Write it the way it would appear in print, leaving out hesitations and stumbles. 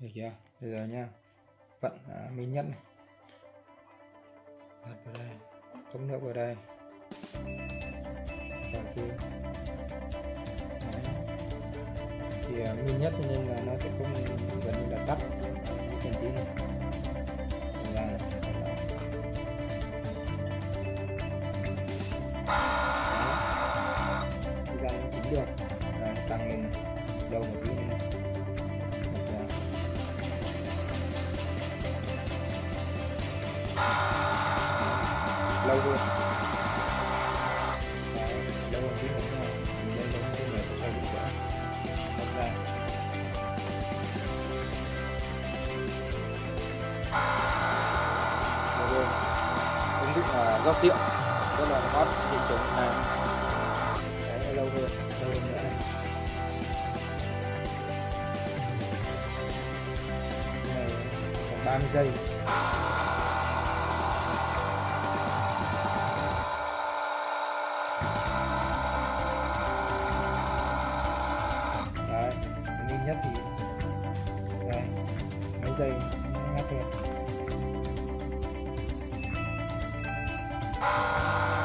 Được chưa? Bây giờ nha, vặn mi nhẫn này, đặt vào đây, cắm nước vào đây, vào kia. Thì mi nhất nên là nó sẽ không gần như là tắt cái tí này. Là răng chính được, tăng lên đầu một tí này. Lâu luôn. Lâu hơn tí nữa thôi. Mình lên đến cái này cho đủ giá. Đặt ra. Lâu luôn. Ứng dụng là rót rượu. Rất là hot thị trường này. Đấy, lâu hơn. Lâu hơn nữa này. Này, khoảng 30 giây. Thì đây, mấy giây ngắt luôn.